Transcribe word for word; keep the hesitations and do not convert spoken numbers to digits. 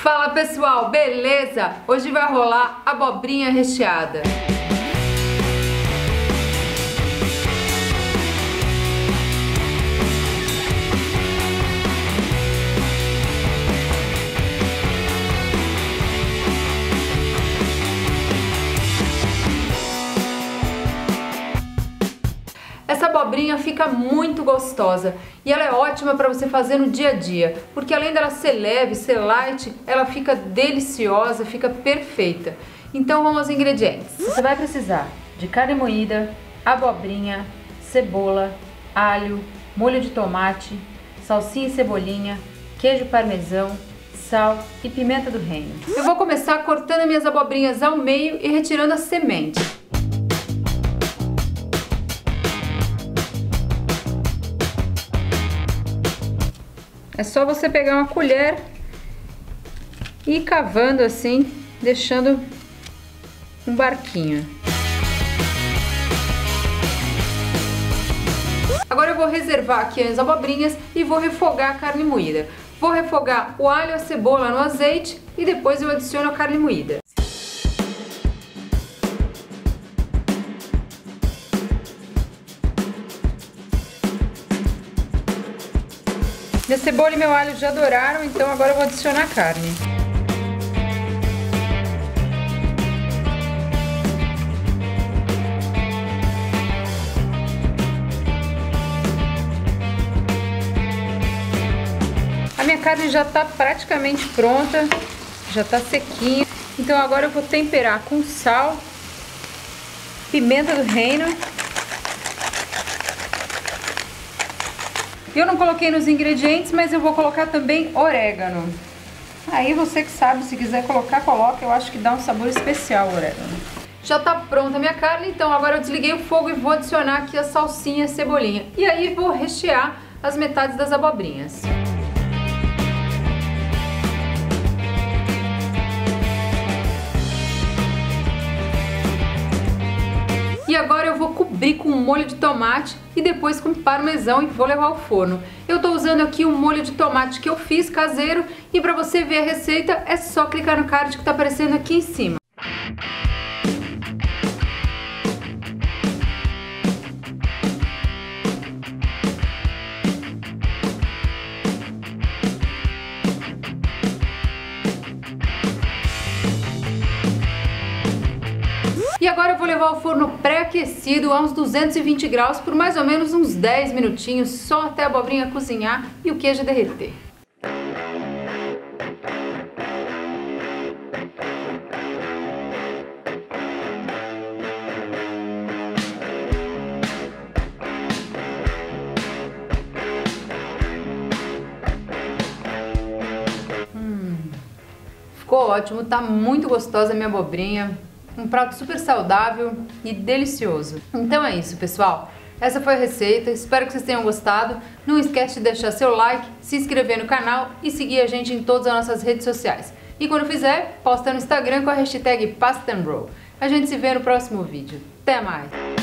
Fala pessoal, beleza? Hoje vai rolar abobrinha recheada. Essa abobrinha fica muito gostosa e ela é ótima para você fazer no dia a dia, porque além dela ser leve, ser light, ela fica deliciosa, fica perfeita. Então vamos aos ingredientes. Você vai precisar de carne moída, abobrinha, cebola, alho, molho de tomate, salsinha e cebolinha, queijo parmesão, sal e pimenta do reino. Eu vou começar cortando minhas abobrinhas ao meio e retirando a semente. É só você pegar uma colher e ir cavando assim, deixando um barquinho. Agora eu vou reservar aqui as abobrinhas e vou refogar a carne moída. Vou refogar o alho e a cebola no azeite e depois eu adiciono a carne moída. Minha cebola e meu alho já douraram, então agora eu vou adicionar a carne. A minha carne já está praticamente pronta, já está sequinha. Então agora eu vou temperar com sal, pimenta do reino. Eu não coloquei nos ingredientes, mas eu vou colocar também orégano. Aí você que sabe, se quiser colocar, coloca. Eu acho que dá um sabor especial o orégano. Já tá pronta a minha carne, então agora eu desliguei o fogo e vou adicionar aqui a salsinha e a cebolinha. E aí vou rechear as metades das abobrinhas. E agora eu vou cobrir com molho de tomate e depois com parmesão e vou levar ao forno. Eu tô usando aqui o molho de tomate que eu fiz, caseiro, e para você ver a receita é só clicar no card que tá aparecendo aqui em cima. E agora eu vou levar ao forno pré-aquecido a uns duzentos e vinte graus por mais ou menos uns dez minutinhos, só até a abobrinha cozinhar e o queijo derreter. Hum, ficou ótimo, tá muito gostosa a minha abobrinha. Um prato super saudável e delicioso. Então é isso, pessoal. Essa foi a receita, espero que vocês tenham gostado. Não esquece de deixar seu like, se inscrever no canal e seguir a gente em todas as nossas redes sociais. E quando fizer, posta no Instagram com a hashtag Pasta and Roll. A gente se vê no próximo vídeo. Até mais!